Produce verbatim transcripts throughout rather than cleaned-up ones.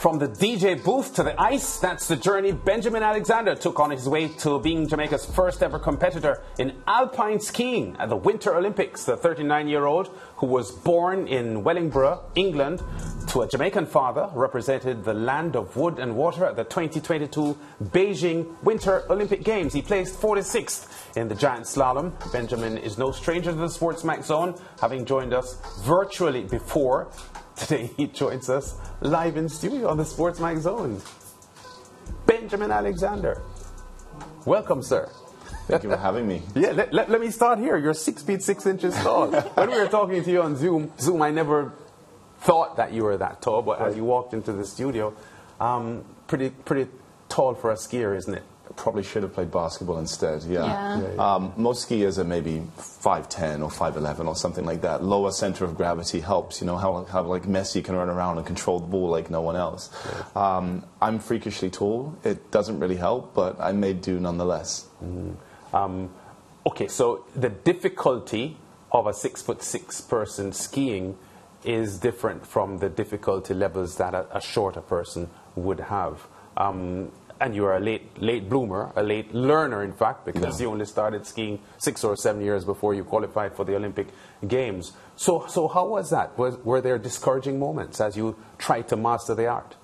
From the D J booth to the ice, that's the journey Benjamin Alexander took on his way to being Jamaica's first ever competitor in alpine skiing at the Winter Olympics. The thirty-nine-year-old, who was born in Wellingborough, England, to a Jamaican father, represented the land of wood and water at the twenty twenty-two Beijing Winter Olympic Games. He placed forty-sixth in the giant slalom. Benjamin is no stranger to the SportsMax zone, having joined us virtually before. Today he joins us live in studio on the SportsMax Zone. Benjamin Alexander, welcome, sir. Thank you for having me. Yeah, let, let, let me start here. You're six feet six inches tall. When we were talking to you on Zoom, Zoom, I never thought that you were that tall, but as you walked into the studio, um, pretty pretty tall for a skier, isn't it? Probably should have played basketball instead, yeah. yeah. yeah, yeah. Um, most skiers are maybe five ten or five eleven or something like that. Lower center of gravity helps, you know, how, how like Messi can run around and control the ball like no one else. Yeah. Um, I'm freakishly tall. It doesn't really help, but I made do nonetheless. Mm-hmm. um, okay, so the difficulty of a six foot six person skiing is different from the difficulty levels that a, a shorter person would have. Um, And you are a late, late bloomer, a late learner, in fact, because yeah. you only started skiing six or seven years before you qualified for the Olympic Games. So, so how was that? Was, were there discouraging moments as you tried to master the art?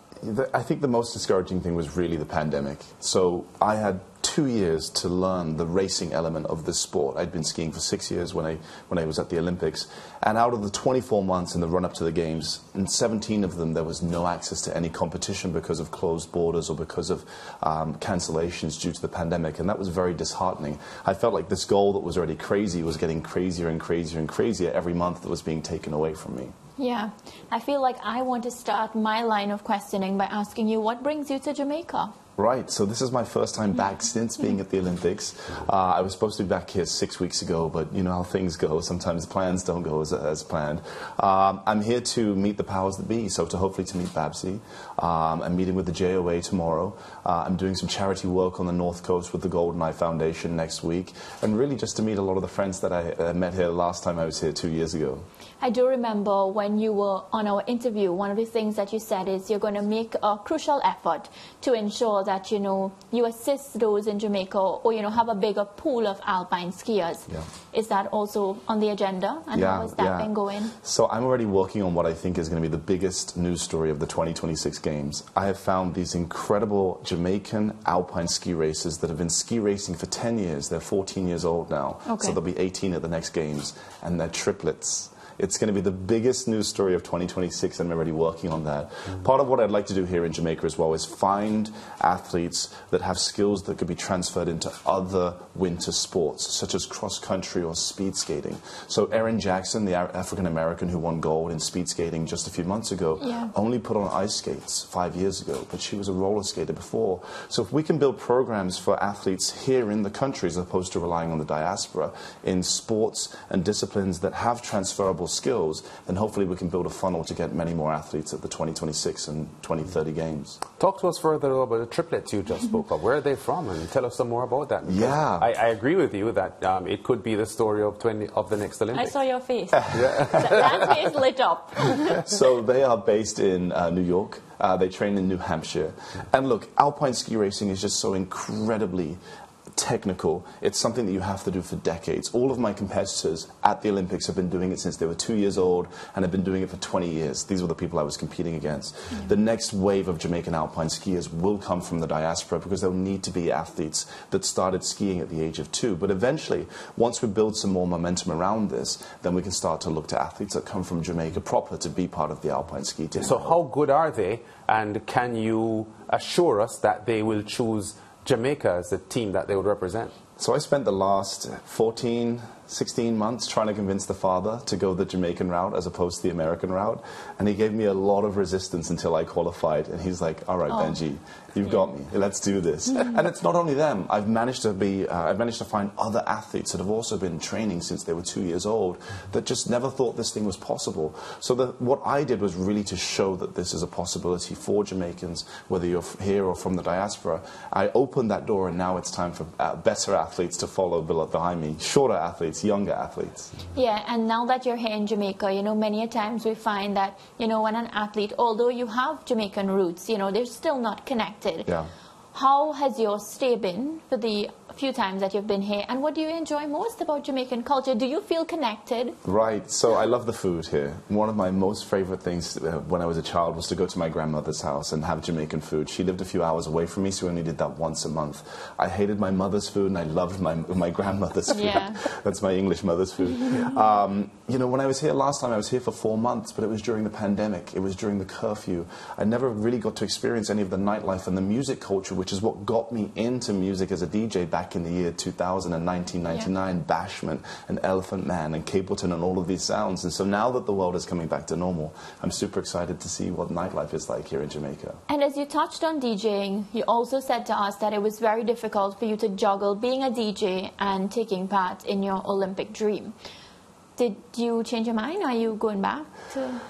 I think the most discouraging thing was really the pandemic. So I had two years to learn the racing element of this sport. I'd been skiing for six years when I, when I was at the Olympics. And out of the twenty-four months in the run-up to the Games, in seventeen of them there was no access to any competition because of closed borders or because of um, cancellations due to the pandemic. And that was very disheartening. I felt like this goal that was already crazy was getting crazier and crazier and crazier every month that was being taken away from me. Yeah, I feel like I want to start my line of questioning by asking you, what brings you to Jamaica? Right, so this is my first time back since being at the Olympics. Uh, I was supposed to be back here six weeks ago, but you know how things go. Sometimes plans don't go as, as planned. Um, I'm here to meet the powers that be, so to hopefully to meet Babsy. Um, I'm meeting with the J O A tomorrow. Uh, I'm doing some charity work on the North Coast with the GoldenEye Foundation next week. And really just to meet a lot of the friends that I uh, met here last time I was here two years ago. I do remember when you were on our interview, one of the things that you said is you're going to make a crucial effort to ensure that, you know, you assist those in Jamaica or, you know, have a bigger pool of alpine skiers. Yeah. Is that also on the agenda? And yeah, how is that yeah. been going? So I'm already working on what I think is going to be the biggest news story of the twenty twenty-six Games. I have found these incredible Jamaican alpine ski racers that have been ski racing for ten years. They're fourteen years old now. Okay. So they'll be eighteen at the next Games. And they're triplets. It's going to be the biggest news story of twenty twenty-six, and I'm already working on that. Mm-hmm. Part of what I'd like to do here in Jamaica as well is find athletes that have skills that could be transferred into other winter sports, such as cross-country or speed skating. So Erin Jackson, the African-American who won gold in speed skating just a few months ago, yeah. only put on ice skates five years ago, but she was a roller skater before. So if we can build programs for athletes here in the country as opposed to relying on the diaspora in sports and disciplines that have transferable skills, and hopefully we can build a funnel to get many more athletes at the twenty twenty-six and twenty thirty Games. Talk to us further about the triplets you just spoke of. Where are they from? And tell us some more about that. Yeah. I, I agree with you that um, it could be the story of, twenty, of the next Olympics. I saw your face. Yeah. That face lit up. So they are based in uh, New York. Uh, they train in New Hampshire. And look, alpine ski racing is just so incredibly technical. It's something that you have to do for decades. All of my competitors at the Olympics have been doing it since they were two years old and have been doing it for twenty years. These were the people I was competing against. Mm-hmm. The next wave of Jamaican alpine skiers will come from the diaspora because they'll need to be athletes that started skiing at the age of two. But eventually, once we build some more momentum around this, then we can start to look to athletes that come from Jamaica proper to be part of the alpine ski team. So how good are they, and can you assure us that they will choose Jamaica is the team that they would represent? So I spent the last fourteen, sixteen months trying to convince the father to go the Jamaican route as opposed to the American route. And he gave me a lot of resistance until I qualified. And he's like, all right, oh. Benji, you've got me. Let's do this. And it's not only them. I've managed to be, uh, I've managed to find other athletes that have also been training since they were two years old that just never thought this thing was possible. So the, what I did was really to show that this is a possibility for Jamaicans, whether you're here or from the diaspora. I opened that door, and now it's time for uh, better athletes athletes to follow behind me, shorter athletes, younger athletes. Yeah, and now that you're here in Jamaica, you know, many a times we find that, you know, when an athlete, although you have Jamaican roots, you know, they're still not connected. Yeah. How has your stay been for the few times that you've been here, and what do you enjoy most about Jamaican culture? Do you feel connected? Right, so I love the food here. One of my most favorite things when I was a child was to go to my grandmother's house and have Jamaican food. She lived a few hours away from me, so we only did that once a month. I hated my mother's food and I loved my, my grandmother's food. Yeah. That's my English mother's food. Um, you know, when I was here last time, I was here for four months, but it was during the pandemic. It was during the curfew. I never really got to experience any of the nightlife and the music culture, which is what got me into music as a D J back in the year two thousand and nineteen ninety-nine, yeah. Bashment and Elephant Man and Capleton and all of these sounds. And so now that the world is coming back to normal, I'm super excited to see what nightlife is like here in Jamaica. And as you touched on DJing, you also said to us that it was very difficult for you to juggle being a D J and taking part in your Olympic dream. Did you change your mind? Are you going back to...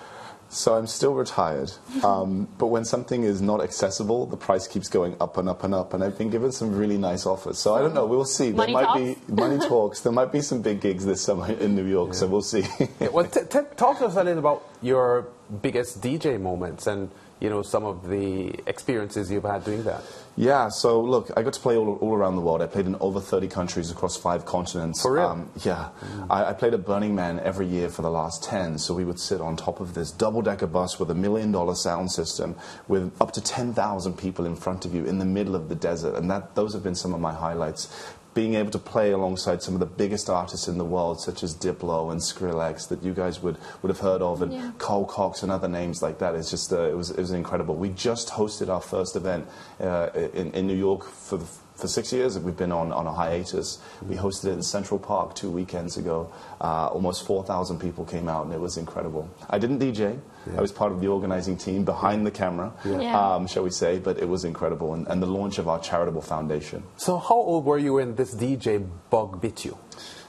So I'm still retired, um, but when something is not accessible, the price keeps going up and up and up, and I've been given some really nice offers. So I don't know, we'll see. Money there might talks. Be money talks. There might be some big gigs this summer in New York, yeah. So we'll see. Yeah, well, t t talk to us a little about your biggest D J moments and, you know, some of the experiences you've had doing that. Yeah, so look, I got to play all, all around the world. I played in over thirty countries across five continents. For real? Um, yeah. Mm. I, I played at Burning Man every year for the last ten, so we would sit on top of this double-decker bus with a million-dollar sound system with up to ten thousand people in front of you in the middle of the desert, and that, those have been some of my highlights. Being able to play alongside some of the biggest artists in the world, such as Diplo and Skrillex, that you guys would, would have heard of, and yeah. Carl Cox and other names like that. It's just, uh, it was, it was incredible. We just hosted our first event uh, in, in New York for the For six years, we've been on, on a hiatus. We hosted it in Central Park two weekends ago. Uh, almost four thousand people came out, and it was incredible. I didn't D J. Yeah. I was part of the organizing team behind yeah. the camera, yeah. Yeah. Um, shall we say, but it was incredible. And, and the launch of our charitable foundation. So how old were you when this D J bug bit you?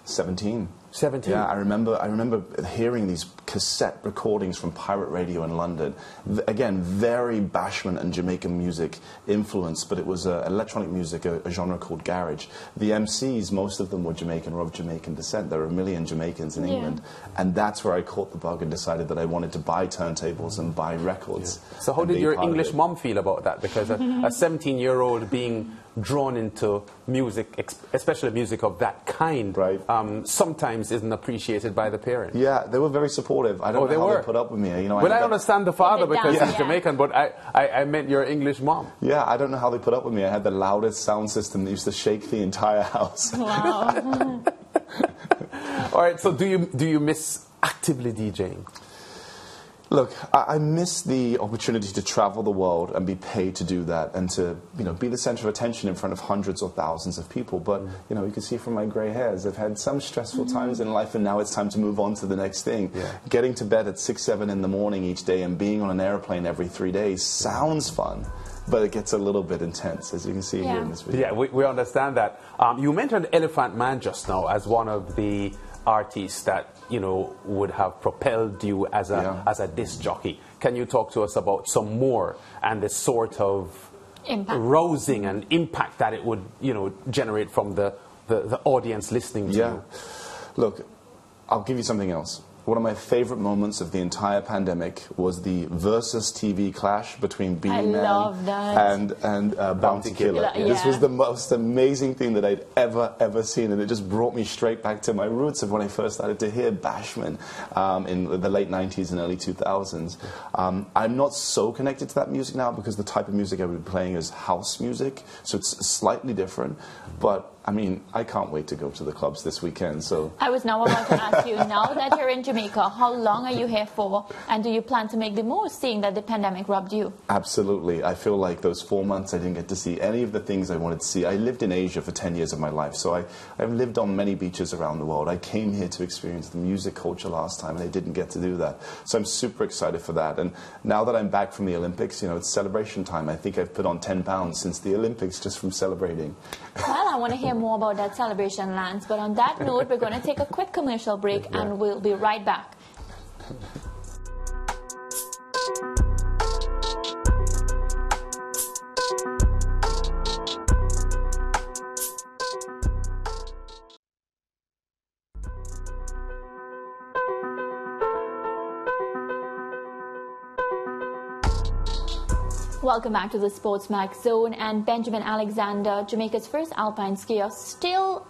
seventeen. seventeen. Yeah, I remember, I remember hearing these cassette recordings from pirate radio in London. V again, very Bashment and Jamaican music influence, but it was uh, electronic music, a, a genre called garage. The M Cs, most of them were Jamaican or of Jamaican descent. There are a million Jamaicans in yeah. England. And that's where I caught the bug and decided that I wanted to buy turntables and buy records. Yeah. So how did your English mum feel about that? Because a seventeen-year-old being drawn into music, especially music of that kind, right. um, sometimes isn't appreciated by the parents. Yeah, they were very supportive. I don't oh, know they how were. they put up with me. You know, well, I, I understand the father because down, he's yeah. Jamaican, but I, I, I meant your English mom. Yeah, I don't know how they put up with me. I had the loudest sound system that used to shake the entire house. Wow. All right, so do you, do you miss actively DJing? Look, I, I miss the opportunity to travel the world and be paid to do that and to, you know, be the center of attention in front of hundreds or thousands of people. But, you know, you can see from my gray hairs, I've had some stressful mm-hmm. times in life, and now it's time to move on to the next thing. Yeah. Getting to bed at six, seven in the morning each day and being on an airplane every three days sounds fun, but it gets a little bit intense, as you can see yeah. here in this video. Yeah, we, we understand that. Um, you mentioned Elephant Man just now as one of the artists that, you know, would have propelled you as a yeah. as a disc jockey. Can you talk to us about some more and the sort of impact, rousing and impact that it would, you know, generate from the, the, the audience listening to yeah. you? Look, I'll give you something else. One of my favorite moments of the entire pandemic was the Versus T V clash between Beanie Man and, and uh, Bounty Killer. Yeah. This was the most amazing thing that I'd ever, ever seen, and it just brought me straight back to my roots of when I first started to hear Bashment um, in the late nineties and early two thousands. Um, I'm not so connected to that music now because the type of music I would be playing is house music, so it's slightly different, but I mean, I can't wait to go to the clubs this weekend, so... I was now about to ask you, now that you're in Jamaica, how long are you here for? And do you plan to make the most, seeing that the pandemic robbed you? Absolutely. I feel like those four months I didn't get to see any of the things I wanted to see. I lived in Asia for ten years of my life, so I, I've lived on many beaches around the world. I came here to experience the music culture last time, and I didn't get to do that. So I'm super excited for that. And now that I'm back from the Olympics, you know, it's celebration time. I think I've put on ten pounds since the Olympics just from celebrating. Well, I want to hear more about that celebration, Lance, but on that note, we're going to take a quick commercial break yeah. and we'll be right back. Welcome back to the SportsMax Zone, and Benjamin Alexander, Jamaica's first alpine skier, still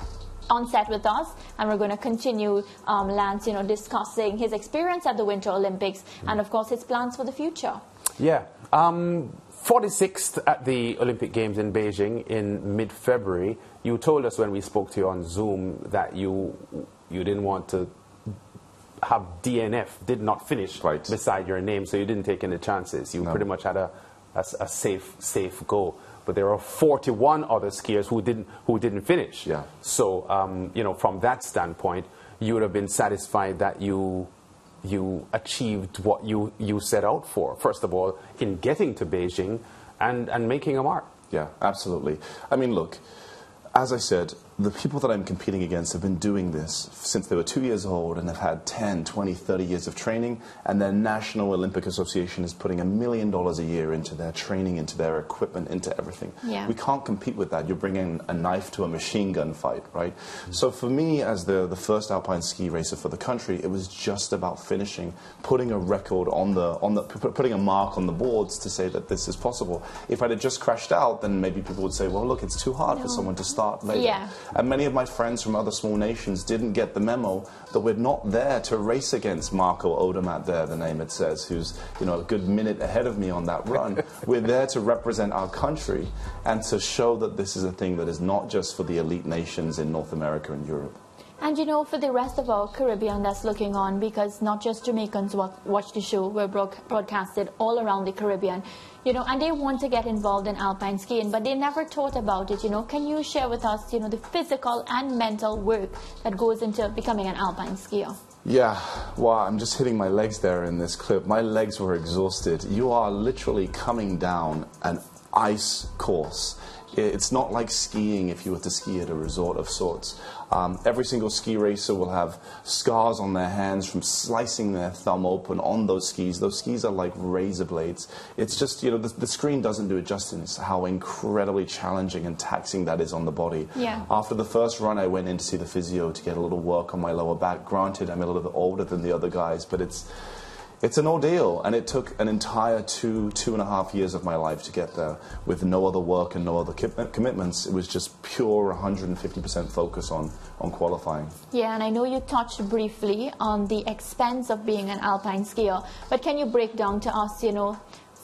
on set with us, and we're going to continue, um, Lance, you know, discussing his experience at the Winter Olympics and, of course, his plans for the future. Yeah. Um, forty-sixth at the Olympic Games in Beijing in mid-February. You told us when we spoke to you on Zoom that you you didn't want to have D N F, did not finish, right, beside your name, so you didn't take any chances. You no. pretty much had a, a, a safe, safe goal. But there are forty-one other skiers who didn't who didn't finish. Yeah. So um, you know, from that standpoint, you would have been satisfied that you you achieved what you you set out for. First of all, in getting to Beijing, and and making a mark. Yeah, absolutely. I mean, look, as I said, the people that I'm competing against have been doing this since they were two years old and have had ten, twenty, thirty years of training, and their National Olympic Association is putting a million dollars a year into their training, into their equipment, into everything. Yeah. We can't compete with that. You're bringing a knife to a machine gun fight, right? Mm-hmm. So for me, as the, the first alpine ski racer for the country, it was just about finishing, putting a record on the, on the, putting a mark on the boards to say that this is possible. If I'd have just crashed out, then maybe people would say, well, look, it's too hard no. for someone to start later. Yeah. And many of my friends from other small nations didn't get the memo that we're not there to race against Marco Odermatt there, the name it says, who's, you know, a good minute ahead of me on that run. We're there to represent our country and to show that this is a thing that is not just for the elite nations in North America and Europe. And, you know, for the rest of our Caribbean that's looking on, because not just Jamaicans watch the show, we're broadcasted all around the Caribbean, you know, and they want to get involved in alpine skiing, but they never thought about it, you know. Can you share with us, you know, the physical and mental work that goes into becoming an alpine skier? Yeah, well, I'm just hitting my legs there in this clip. My legs were exhausted. You are literally coming down an ice course. It's not like skiing if you were to ski at a resort of sorts. Um, every single ski racer will have scars on their hands from slicing their thumb open on those skis. Those skis are like razor blades. It's just, you know, the, the screen doesn't do it justice, how incredibly challenging and taxing that is on the body. Yeah. After the first run, I went in to see the physio to get a little work on my lower back. Granted, I'm a little bit older than the other guys, but it's... It's an ordeal, and it took an entire two, two and a half years of my life to get there with no other work and no other commitments. It was just pure one hundred fifty percent focus on, on qualifying. Yeah, and I know you touched briefly on the expense of being an alpine skier, but can you break down to us, you know,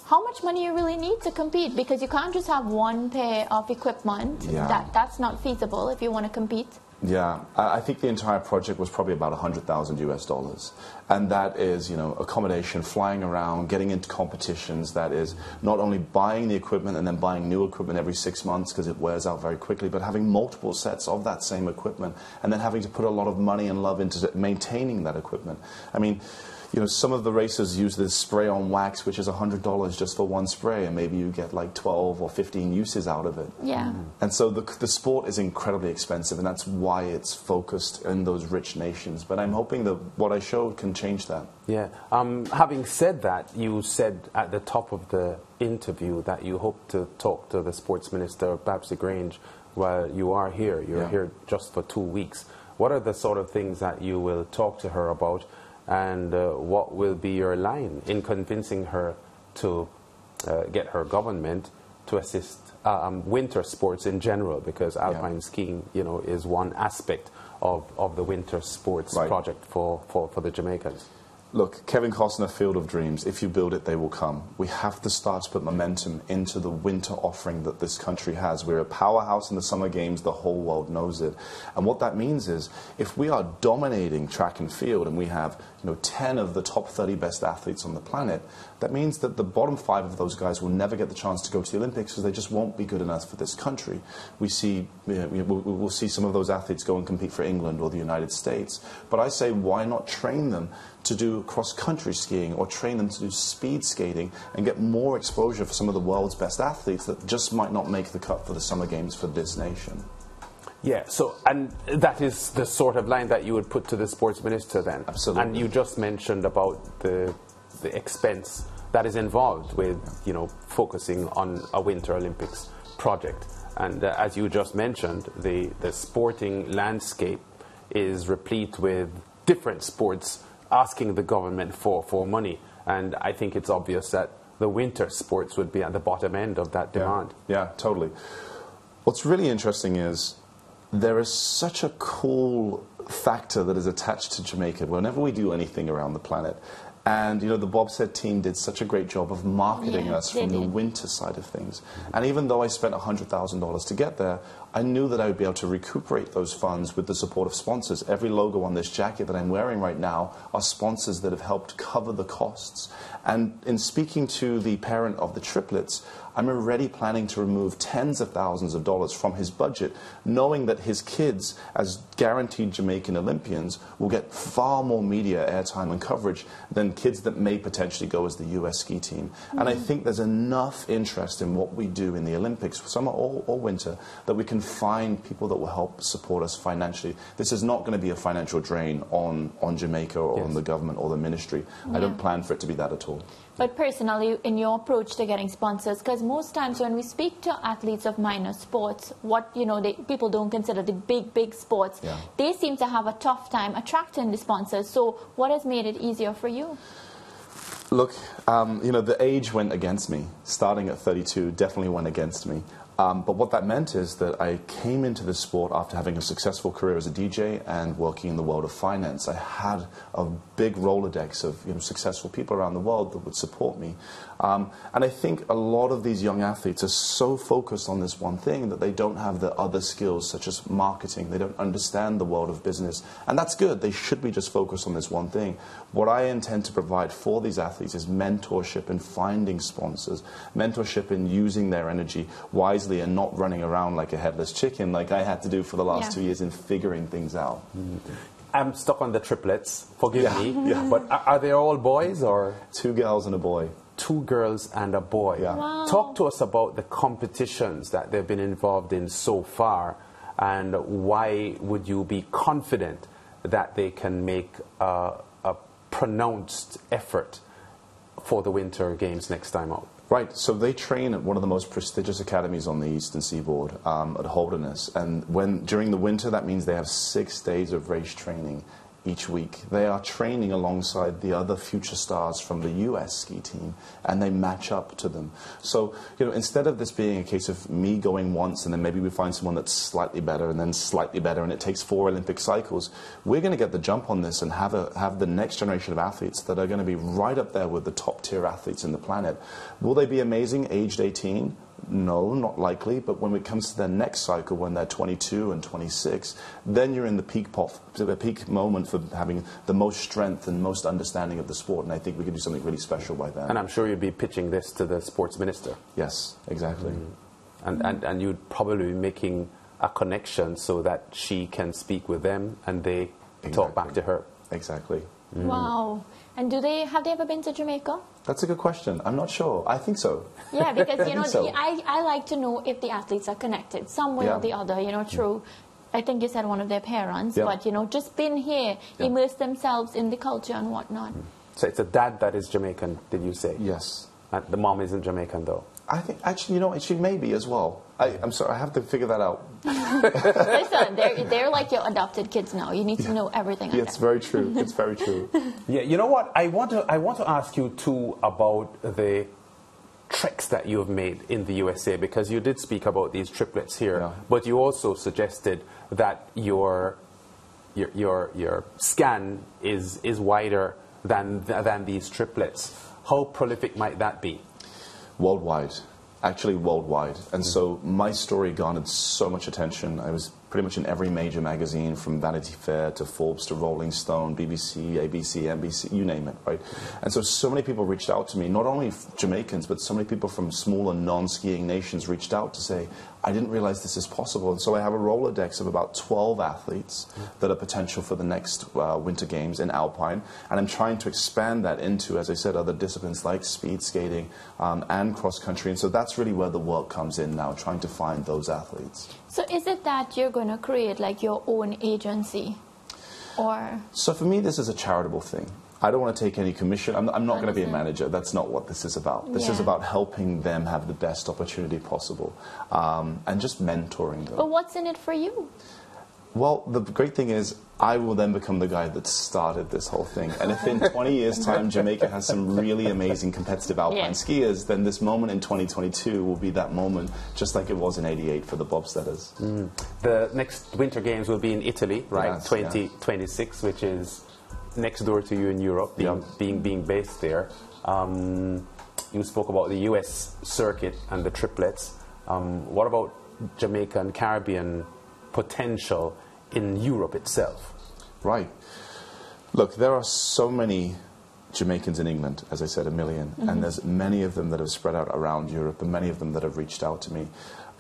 how much money you really need to compete? Because you can't just have one pair of equipment. Yeah. That, that's not feasible if you want to compete. Yeah, I think the entire project was probably about one hundred thousand U S dollars. And that is, you know, accommodation, flying around, getting into competitions. That is not only buying the equipment and then buying new equipment every six months because it wears out very quickly, but having multiple sets of that same equipment and then having to put a lot of money and love into maintaining that equipment. I mean, you know, some of the racers use this spray-on wax, which is one hundred dollars just for one spray, and maybe you get like twelve or fifteen uses out of it. Yeah. And so the, the sport is incredibly expensive, and that's why it's focused in those rich nations. But I'm hoping that what I showed can change that. Yeah. Um, having said that, you said at the top of the interview that you hope to talk to the sports minister, Babsy Grange, while you are here. You're yeah. here just for two weeks. What are the sort of things that you will talk to her about? And uh, what will be your line in convincing her to uh, get her government to assist um, winter sports in general? Because alpine yeah. skiing, you know, is one aspect of, of the winter sports right. project for, for, for the Jamaicans. Look, Kevin Costner, Field of Dreams, if you build it, they will come. We have to start to put momentum into the winter offering that this country has. We're a powerhouse in the Summer Games. The whole world knows it. And what that means is if we are dominating track and field and we have, you know, ten of the top thirty best athletes on the planet, that means that the bottom five of those guys will never get the chance to go to the Olympics because they just won't be good enough for this country. We see, you know, we'll see some of those athletes go and compete for England or the United States. But I say, why not train them to do cross-country skiing or train them to do speed skating and get more exposure for some of the world's best athletes that just might not make the cut for the Summer Games for this nation? Yeah, so, and that is the sort of line that you would put to the sports minister then. Absolutely. And you just mentioned about the, the expense that is involved with, you know, focusing on a Winter Olympics project. And uh, as you just mentioned, the, the sporting landscape is replete with different sports asking the government for, for money. And I think it's obvious that the winter sports would be at the bottom end of that demand. Yeah, yeah, totally. What's really interesting is there is such a cool factor that is attached to Jamaica whenever we do anything around the planet. And, you know, the bobsled team did such a great job of marketing yeah, us from did. the winter side of things. And even though I spent one hundred thousand dollars to get there, I knew that I would be able to recuperate those funds with the support of sponsors. Every logo on this jacket that I'm wearing right now are sponsors that have helped cover the costs. And in speaking to the parent of the triplets, I'm already planning to remove tens of thousands of dollars from his budget, knowing that his kids, as guaranteed Jamaican Olympians, will get far more media airtime and coverage than kids that may potentially go as the U S ski team. Mm-hmm. And I think there's enough interest in what we do in the Olympics, summer or, or winter, that we can find people that will help support us financially. This is not going to be a financial drain on, on Jamaica or yes. on the government or the ministry. Yeah. I don't plan for it to be that at all. But personally, in your approach to getting sponsors, because most times when we speak to athletes of minor sports, what you know, they, people don't consider the big, big sports, yeah. they seem to have a tough time attracting the sponsors. So what has made it easier for you? Look, um, you know, the age went against me. Starting at thirty-two definitely went against me. Um, but what that meant is that I came into this sport after having a successful career as a D J and working in the world of finance. I had a big Rolodex of you know, successful people around the world that would support me. Um, and I think a lot of these young athletes are so focused on this one thing that they don't have the other skills, such as marketing. They don't understand the world of business. And that's good. They should be just focused on this one thing. What I intend to provide for these athletes is mentorship in finding sponsors, mentorship in using their energy wisely, and not running around like a headless chicken like I had to do for the last yeah. two years in figuring things out. Mm-hmm. I'm stuck on the triplets, forgive yeah. me, yeah. but are they all boys or? Two girls and a boy. Two girls and a boy. Yeah. Wow. Talk to us about the competitions that they've been involved in so far, and why would you be confident that they can make a, a pronounced effort for the Winter Games next time out? Right, so they train at one of the most prestigious academies on the Eastern Seaboard, um, at Holderness. And when, during the winter, that means they have six days of race training each week. They are training alongside the other future stars from the U S ski team, and they match up to them. So, you know, instead of this being a case of me going once and then maybe we find someone that's slightly better and then slightly better and it takes four Olympic cycles, we're going to get the jump on this and have, a, have the next generation of athletes that are going to be right up there with the top-tier athletes in the planet. Will they be amazing aged eighteen? No, not likely, but when it comes to their next cycle, when they're twenty-two and twenty-six, then you're in the peak, pop, the peak moment for having the most strength and most understanding of the sport, and I think we could do something really special by then. And I'm sure you'd be pitching this to the sports minister. Yes, exactly. Mm-hmm. and, and, and you'd probably be making a connection so that she can speak with them and they exactly. talk back to her. Exactly. Mm. Wow. And do they, have they ever been to Jamaica? That's a good question. I'm not sure. I think so. Yeah, because, you know, I, so. the, I, I like to know if the athletes are connected, some way yeah. or the other, you know, through, I think you said one of their parents, yeah. but, you know, just been here, yeah. immerse themselves in the culture and whatnot. So it's a dad that is Jamaican, did you say? Yes. And the mom isn't Jamaican, though? I think, actually, you know, she may be as well. I, I'm sorry, I have to figure that out. Listen, they're, they're like your adopted kids now. You need to yeah. know everything. Yeah, it's very true. It's very true. Yeah, you know what? I want to I want to ask you too about the treks that you have made in the U S A, because you did speak about these triplets here, yeah. but you also suggested that your your your your scan is is wider than than these triplets. How prolific might that be? Worldwide. Actually worldwide. And so my story garnered so much attention. I was pretty much in every major magazine, from Vanity Fair to Forbes to Rolling Stone, B B C, A B C, N B C, you name it, right? And so so many people reached out to me, not only Jamaicans, but so many people from smaller non-skiing nations reached out to say, I didn't realize this is possible. And so I have a Rolodex of about twelve athletes that are potential for the next uh, Winter Games in Alpine. And I'm trying to expand that into, as I said, other disciplines like speed skating um, and cross-country. And so that's really where the work comes in now, trying to find those athletes. So is it that you're going to create like your own agency? Or? So for me, this is a charitable thing. I don't want to take any commission. I'm, I'm not going to be a manager. That's not what this is about. This yeah. is about helping them have the best opportunity possible, um, and just mentoring them. But what's in it for you? Well, the great thing is, I will then become the guy that started this whole thing. And if in twenty years' time Jamaica has some really amazing competitive alpine yeah. skiers, then this moment in twenty twenty-two will be that moment, just like it was in eighty-eight for the bobsledders. Mm. The next Winter Games will be in Italy, right? Yes, twenty twenty-six, yeah. which is next door to you in Europe, being, yep. being, being based there. Um, you spoke about the U S circuit and the triplets. Um, what about Jamaica and Caribbean potential in Europe itself? Right. Look, there are so many Jamaicans in England, as I said, a million, mm-hmm. and there's many of them that have spread out around Europe and many of them that have reached out to me.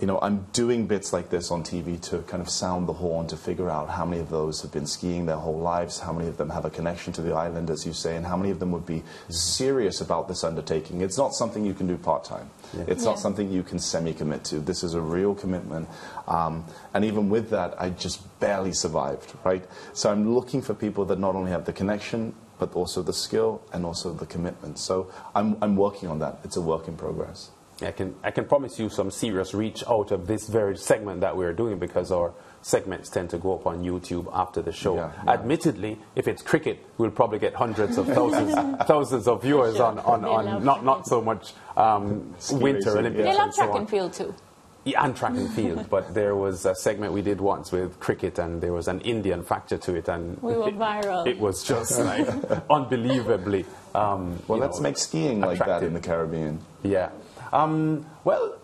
You know, I'm doing bits like this on T V to kind of sound the horn to figure out how many of those have been skiing their whole lives, how many of them have a connection to the island, as you say, and how many of them would be serious about this undertaking. It's not something you can do part-time. Yeah. It's yeah. not something you can semi-commit to. This is a real commitment. Um, and even with that, I just barely survived, right? So I'm looking for people that not only have the connection, but also the skill and also the commitment. So I'm, I'm working on that. It's a work in progress. I can, I can promise you some serious reach out of this very segment that we're doing, because our segments tend to go up on YouTube after the show. Yeah, yeah. Admittedly, if it's cricket, we'll probably get hundreds of thousands, thousands of viewers sure. on, on, on not, not so much um, Winter Olympics. They love track and field too. Yeah, and track and field, but there was a segment we did once with cricket, and there was an Indian factor to it, and we were it, viral. It was just like unbelievably. Um, well, let's know, make skiing attractive. Like that in the Caribbean. Yeah. Um, well,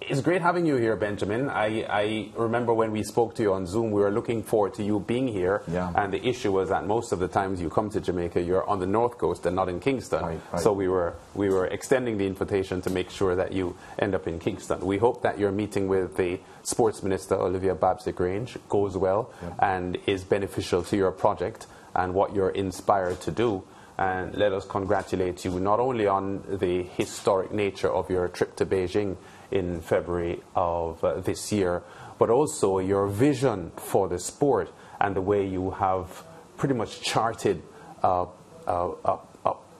it's great having you here, Benjamin. I, I remember when we spoke to you on Zoom, we were looking forward to you being here. Yeah. And the issue was that most of the times you come to Jamaica, you're on the North Coast and not in Kingston. Right, right. So we were, we were extending the invitation to make sure that you end up in Kingston. We hope that your meeting with the Sports Minister, Olivia Babsy Grange, goes well yep. and is beneficial to your project and what you're inspired to do. And let us congratulate you not only on the historic nature of your trip to Beijing in February of uh, this year, but also your vision for the sport and the way you have pretty much charted uh, a, a,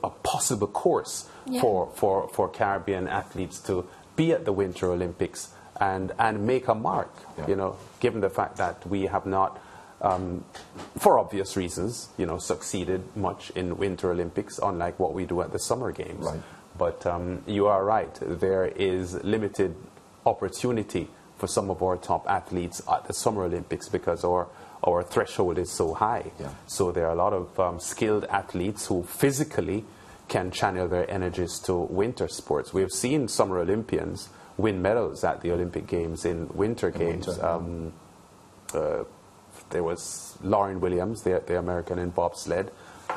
a possible course yeah. for, for, for Caribbean athletes to be at the Winter Olympics and, and make a mark, yeah. you know, given the fact that we have not... Um, for obvious reasons, you know, succeeded much in Winter Olympics, unlike what we do at the Summer Games. Right. But um, you are right, there is limited opportunity for some of our top athletes at the Summer Olympics because our, our threshold is so high. Yeah. So there are a lot of um, skilled athletes who physically can channel their energies to winter sports. We have seen Summer Olympians win medals at the Olympic Games in Winter in Games. Winter. Um, uh, There was Lauren Williams, the, the American in bobsled,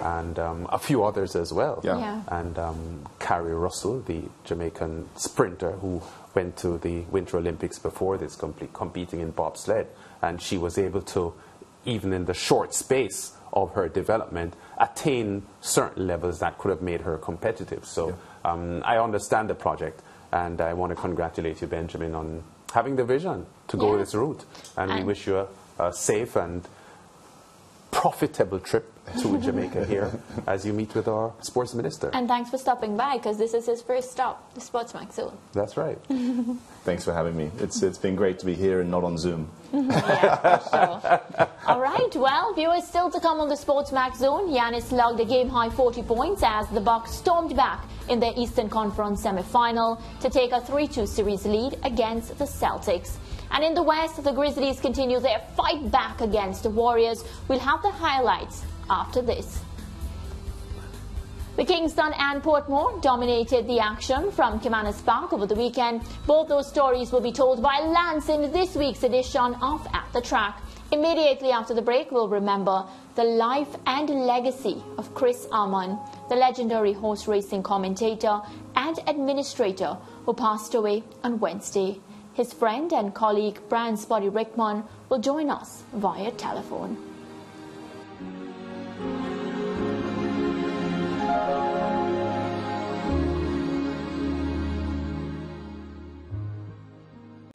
and um, a few others as well. Yeah. Yeah. And um, Carrie Russell, the Jamaican sprinter who went to the Winter Olympics before this, complete, competing in bobsled. And she was able to, even in the short space of her development, attain certain levels that could have made her competitive. So yeah. um, I understand the project, and I want to congratulate you, Benjamin, on having the vision to go yeah. this route. And I we wish you a... a safe and profitable trip to Jamaica here as you meet with our sports minister. And thanks for stopping by, because this is his first stop, the SportsMax Zoom. That's right. Thanks for having me. It's, it's been great to be here and not on Zoom. Yeah, for sure. All right, well, viewers, still to come on the SportsMax Zone. Giannis logged a game-high forty points as the Bucks stormed back in their Eastern Conference semi-final to take a three two series lead against the Celtics. And in the West, the Grizzlies continue their fight back against the Warriors. We'll have the highlights after this. The Kingston and Portmore dominated the action from Caymanas Park over the weekend. Both those stories will be told by Lance in this week's edition of At the Track. Immediately after the break, we'll remember the life and legacy of Chris Amon, the legendary horse racing commentator and administrator who passed away on Wednesday. His friend and colleague, Brand Spody Rickman, will join us via telephone.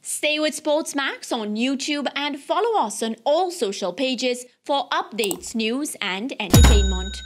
Stay with SportsMax on YouTube and follow us on all social pages for updates, news and entertainment.